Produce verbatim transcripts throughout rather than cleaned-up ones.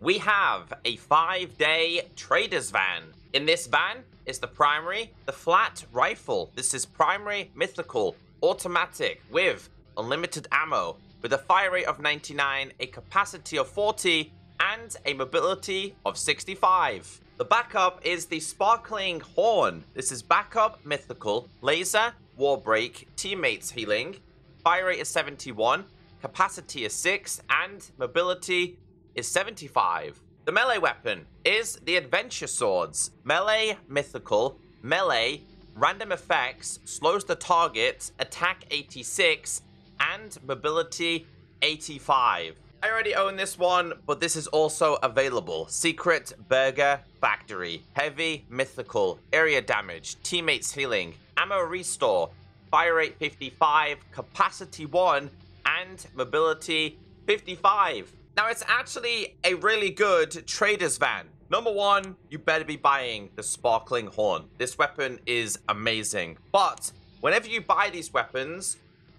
we have a five day Traders Van. In this van is the primary, the flat rifle. This is primary, mythical, automatic with unlimited ammo, with a fire rate of ninety-nine, a capacity of forty, and a mobility of sixty-five. The backup is the Sparkling Horn. This is backup, mythical, laser, war break, teammates healing. Fire rate is seventy-one, capacity is six, and mobility is seventy-five. The melee weapon is the Adventure Swords. Melee, mythical, melee, random effects, slows the target, attack eighty-six, and mobility eighty-five. I already own this one, but this is also available. Secret Burger Factory. Heavy, mythical, area damage, teammates healing, ammo restore, fire rate fifty-five, capacity one, and mobility fifty-five. Now, it's actually a really good Trader's Van. Number one, you better be buying the Sparkling Horn. This weapon is amazing. But whenever you buy these weapons,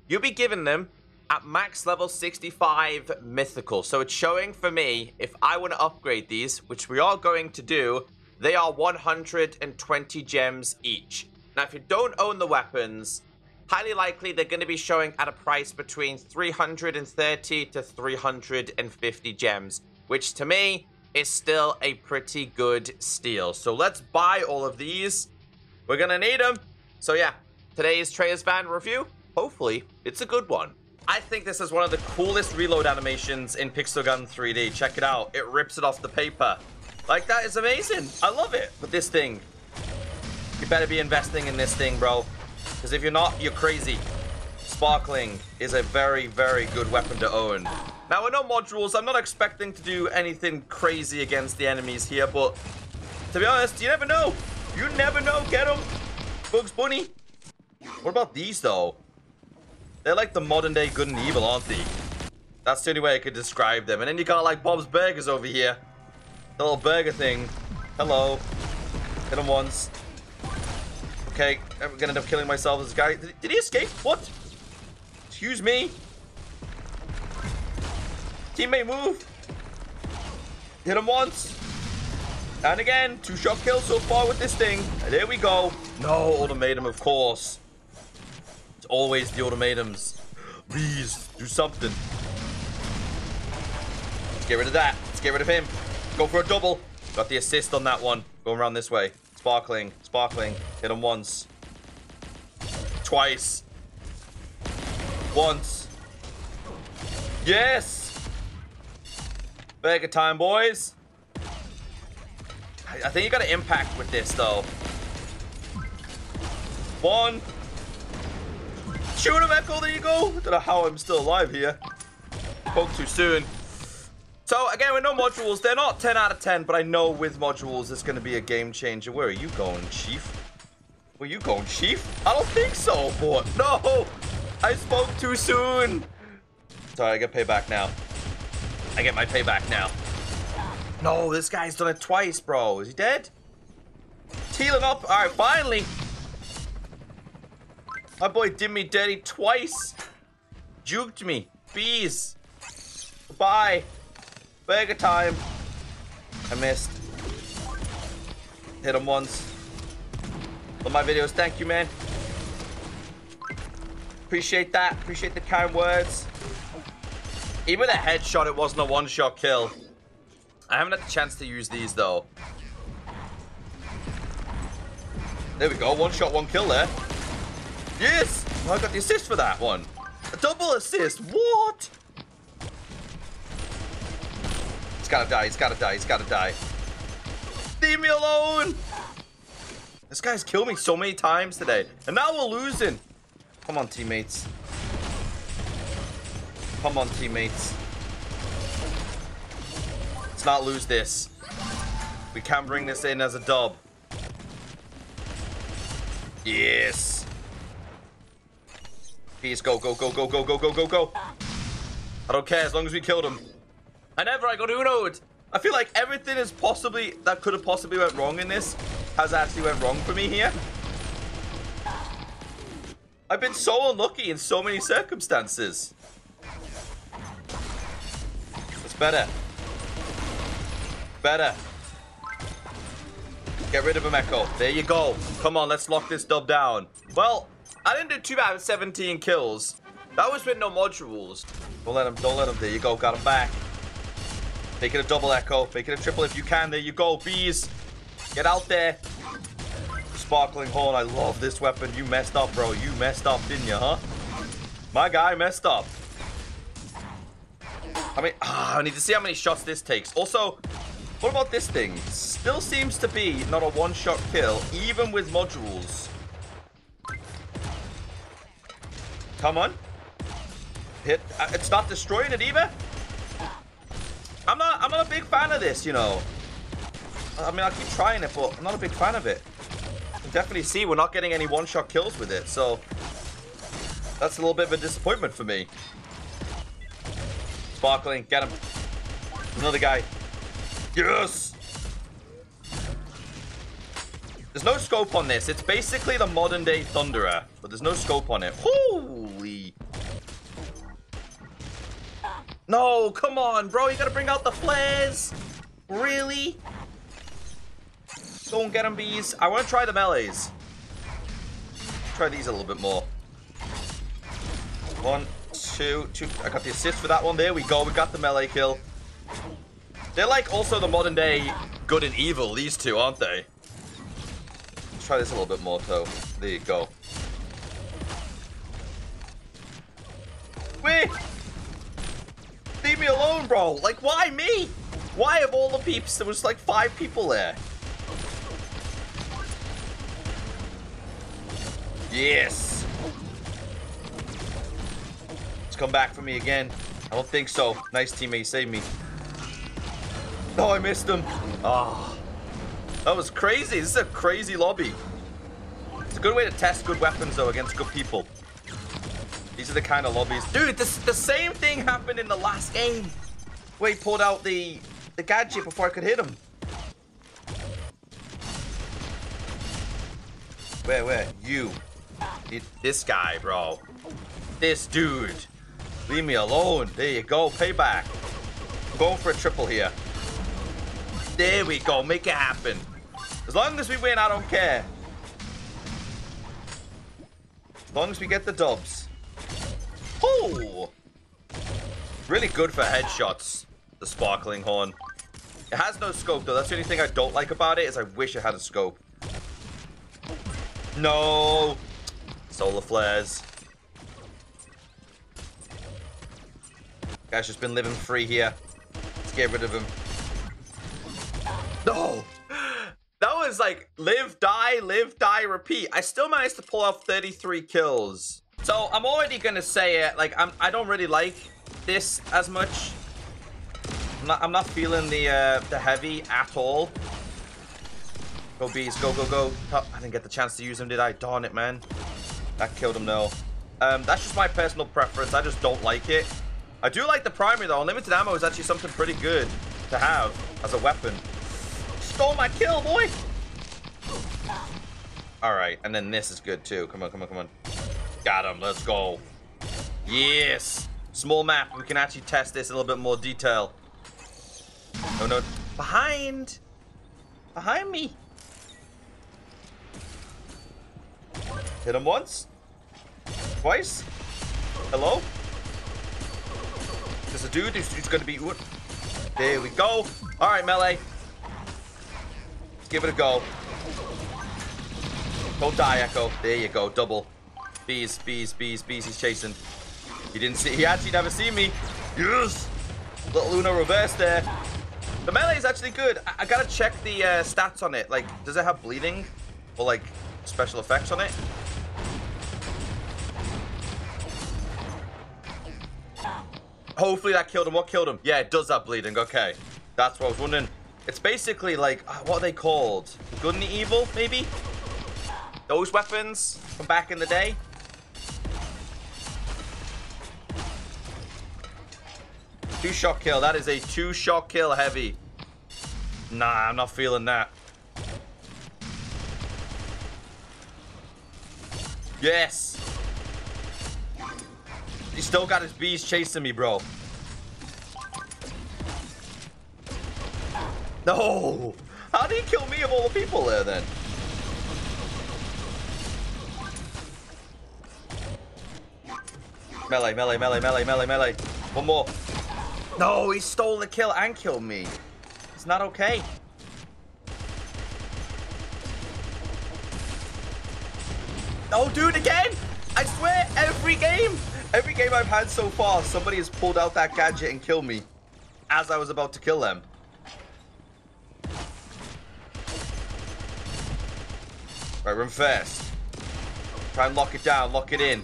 you'll be given them at max level sixty-five mythical. So it's showing for me, if I want to upgrade these, which we are going to do, they are one hundred twenty gems each. Now, if you don't own the weapons, highly likely they're going to be showing at a price between three hundred thirty to three hundred fifty gems, which to me is still a pretty good steal. So let's buy all of these. We're gonna need them. So yeah, today's Traders Van review, hopefully it's a good one. I think this is one of the coolest reload animations in Pixel Gun three D. Check it out. It rips it off the paper. Like, that is amazing. I love it. But this thing, you better be investing in this thing, bro, because if you're not, you're crazy. Sparkling is a very, very good weapon to own. Now, with no modules, I'm not expecting to do anything crazy against the enemies here, but to be honest, you never know. You never know. Get them, Bugs Bunny. What about these, though? They're like the modern-day good and evil, aren't they? That's the only way I could describe them. And then you got, like, Bob's Burgers over here. The little burger thing. Hello. Hit him once. Okay, I'm gonna end up killing myself as this guy. Did, did he escape? What? Excuse me? Teammate, move. Hit him once. And again, two shot kills so far with this thing. And there we go. No, ultimatum, of course. It's always the ultimatums. Please, do something. Let's get rid of that. Let's get rid of him. Go for a double. Got the assist on that one. Going around this way. Sparkling, sparkling. Hit him once. Twice. Once. Yes! Burger time, boys. I think you got to impact with this, though. One. Shoot him, Echo. There you go. I don't know how I'm still alive here. Spoke too soon. So, again, with no modules, they're not ten out of ten, but I know with modules, it's going to be a game changer. Where are you going, Chief? Where are you going, Chief? I don't think so, boy. No. I spoke too soon. Sorry, I get payback now. I get my payback now. No, this guy's done it twice, bro. Is he dead? Tealing up. All right, finally. My boy did me dirty twice. Juked me. Bees. Goodbye. Burger time. I missed. Hit him once. Love my videos. Thank you, man. Appreciate that. Appreciate the kind words. Even with a headshot, it wasn't a one-shot kill. I haven't had the chance to use these, though. There we go. One shot, one kill there. Yes! Oh, I got the assist for that one. A double assist. What? He's gotta die. He's gotta die. He's gotta die. Leave me alone! This guy's killed me so many times today. And now we're losing. Come on, teammates. Come on, teammates. Let's not lose this. We can bring this in as a dub. Yes. Please go, go, go, go, go, go, go, go, go. I don't care as long as we killed him. And ever I got Uno'd. I feel like everything is possibly that could have possibly went wrong in this has actually went wrong for me here. I've been so unlucky in so many circumstances. Better. Better. Get rid of a echo. There you go. Come on, let's lock this dub down. Well, I didn't do too bad with seventeen kills. That was with no modules. Don't let him, don't let him. There you go, got him back. Make it a double echo. Make it a triple if you can. There you go, bees. Get out there. Sparkling Horn, I love this weapon. You messed up, bro. You messed up, didn't you, huh? My guy messed up. I mean, ah, I need to see how many shots this takes. Also, what about this thing? Still seems to be not a one-shot kill, even with modules. Come on. Hit. It's not destroying it either. I'm not, I'm not a big fan of this, you know. I mean, I keep trying it, but I'm not a big fan of it. You can definitely see we're not getting any one-shot kills with it, so that's a little bit of a disappointment for me. Sparkling, get him. Another guy. Yes! There's no scope on this. It's basically the modern day Thunderer, but there's no scope on it. Holy. No, come on, bro. You gotta bring out the flares. Really? Don't get them, bees. I want to try the melees. Try these a little bit more. One, two, two. I got the assist for that one. There we go. We got the melee kill. They're like also the modern day good and evil, these two, aren't they? Let's try this a little bit more, though. There you go. Wait! Leave me alone, bro! Like, why me? Why of all the peeps? There was like five people there. Yes! It's come back for me again. I don't think so. Nice teammate, save me. No, I missed him. Ah, oh, that was crazy. This is a crazy lobby. It's a good way to test good weapons, though, against good people. These are the kind of lobbies. Dude, this, the same thing happened in the last game. Where he pulled out the, the gadget before I could hit him. Where, where? You. It, this guy, bro. This dude. Leave me alone. There you go. Payback. I'm going for a triple here. There we go, make it happen. As long as we win, I don't care. As long as we get the dubs. Oh! Really good for headshots, the Sparkling Horn. It has no scope, though. That's the only thing I don't like about it, is I wish it had a scope. No! Solar flares. Guy's just been living free here. Let's get rid of him. No! That was like, live, die, live, die, repeat. I still managed to pull off thirty-three kills. So, I'm already gonna say it, like, I'm, I don't really like this as much. I'm not, I'm not feeling the, uh, the heavy at all. Go, bees, go, go, go. Oh, I didn't get the chance to use him, did I? Darn it, man. That killed him, though. Um, that's just my personal preference. I just don't like it. I do like the primary, though. Unlimited ammo is actually something pretty good to have as a weapon. Stole my kill, boy. All right, and then this is good too. Come on, come on, come on. Got him. Let's go. Yes. Small map. We can actually test this in a little bit more detail. Oh no! Behind. Behind me. Hit him once. Twice. Hello. There's a dude who's going to be. There we go. All right, melee. Give it a go. Don't die, Echo. There you go. Double. Bees, bees, bees, bees. He's chasing. He didn't see. He actually never seen me. Yes. Little Luna reverse there. The melee is actually good. I, I gotta check the uh, stats on it. Like, does it have bleeding or like special effects on it? Hopefully that killed him. What killed him? Yeah, it does have bleeding. Okay, that's what I was wondering. It's basically like, what are they called? Good and evil, maybe? Those weapons from back in the day? Two-shot kill. That is a two-shot kill heavy. Nah, I'm not feeling that. Yes! He still got his bees chasing me, bro. No! How did he kill me of all the people there then? Melee, melee, melee, melee, melee, melee. One more. No, he stole the kill and killed me. It's not okay. Oh, dude, again! I swear, every game, every game I've had so far, somebody has pulled out that gadget and killed me as I was about to kill them. Right, run fast. Try and lock it down, lock it in.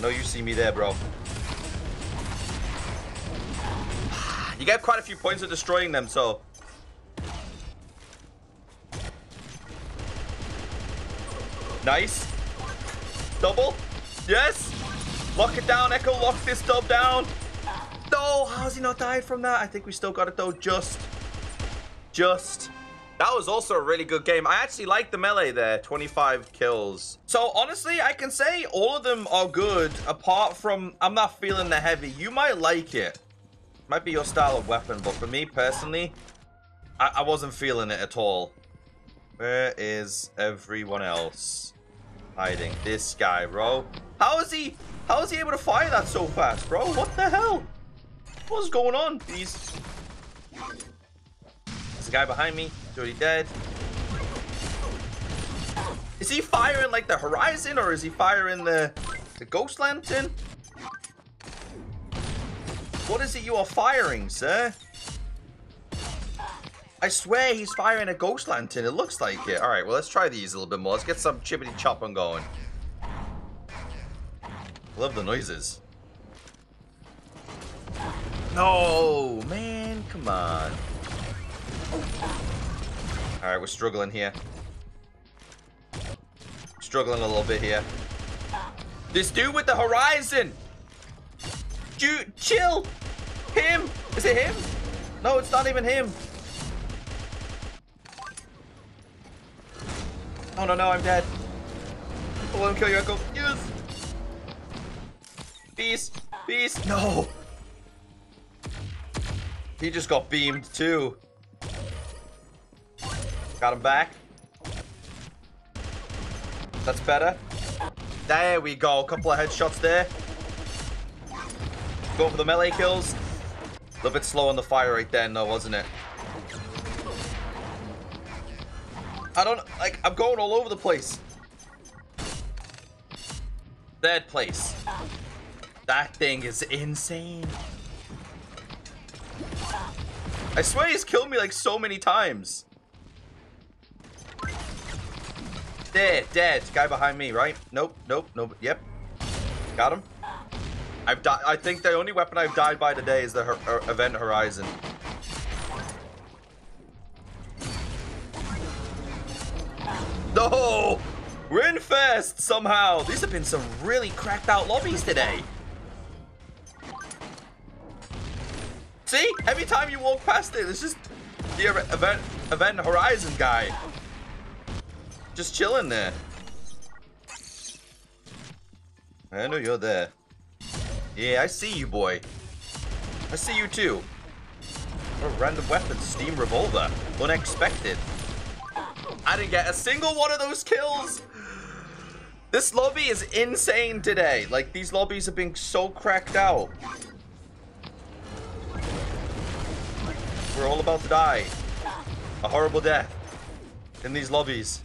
No, you see me there, bro. You get quite a few points of destroying them, so... Nice. Double. Yes. Lock it down, Echo. Lock this dub down. No, how's he not died from that? I think we still got it, though. Just. Just. That was also a really good game. I actually like the melee there. twenty-five kills. So, honestly, I can say all of them are good, apart from I'm not feeling the heavy. You might like it. Might be your style of weapon, but for me, personally, I, I wasn't feeling it at all. Where is everyone else hiding? This guy, bro. How is he? How is he able to fire that so fast, bro? What the hell? What's going on? These... There's a guy behind me. He's already dead. Is he firing, like, the Horizon, or is he firing the, the Ghost Lantern? What is it you are firing, sir? I swear he's firing a Ghost Lantern. It looks like it. All right, well, let's try these a little bit more. Let's get some chippity chopping going. Love the noises. No, man, come on. All right, we're struggling here. Struggling a little bit here. This dude with the Horizon. Dude, chill. Him. Is it him? No, it's not even him. Oh, no, no, I'm dead. I'll let him kill you, Echo. Yes. Beast. Beast. No. He just got beamed, too. Got him back. That's better. There we go. A couple of headshots there. Go for the melee kills. A little bit slow on the fire right then, though, wasn't it? I don't, like, I'm going all over the place. Third place. That thing is insane. I swear he's killed me, like, so many times. There, dead. Guy behind me, right? Nope, nope, nope. Yep. Got him. I've died. I think the only weapon I've died by today is the her her Event Horizon. No! We're in first somehow. These have been some really cracked out lobbies today. See? Every time you walk past it, it's just the event, event Horizon guy. Just chilling there. I know you're there. Yeah, I see you, boy. I see you too. What a random weapon, Steam Revolver. Unexpected. I didn't get a single one of those kills. This lobby is insane today. Like, these lobbies have been so cracked out. We're all about to die. A horrible death in these lobbies.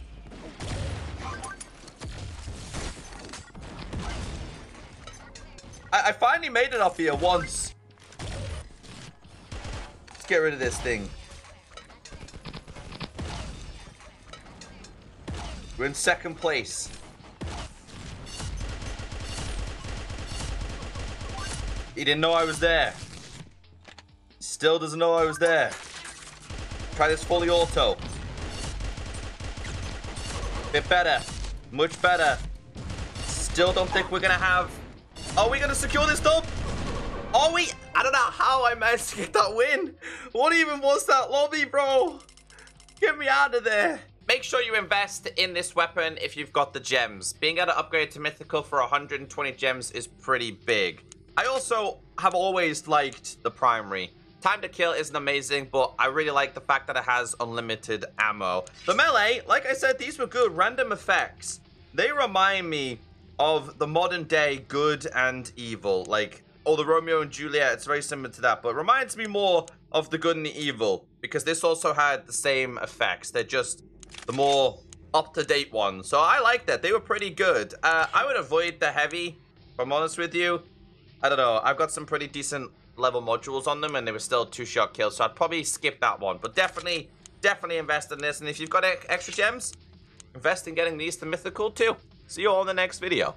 I, I finally made it up here once. Let's get rid of this thing. We're in second place. He didn't know I was there. Still doesn't know I was there. Try this fully auto. Bit better. Much better. Still don't think we're gonna have... Are we gonna secure this dub? Are we? I don't know how I managed to get that win. What even was that lobby, bro? Get me out of there. Make sure you invest in this weapon if you've got the gems. Being able to upgrade to Mythical for one hundred twenty gems is pretty big. I also have always liked the primary. Time to kill isn't amazing, but I really like the fact that it has unlimited ammo. The melee, like I said, these were good random effects. They remind me of the modern day good and evil, like, oh, the Romeo and Juliet. It's very similar to that, but it reminds me more of the good and the evil, because this also had the same effects. They're just the more up-to-date ones. So I like that. They were pretty good. Uh, I would avoid the heavy, if I'm honest with you. I don't know. I've got some pretty decent level modules on them, and they were still two-shot kills, so I'd probably skip that one. But definitely, definitely invest in this. And if you've got extra gems, invest in getting these to mythical too. See you all in the next video.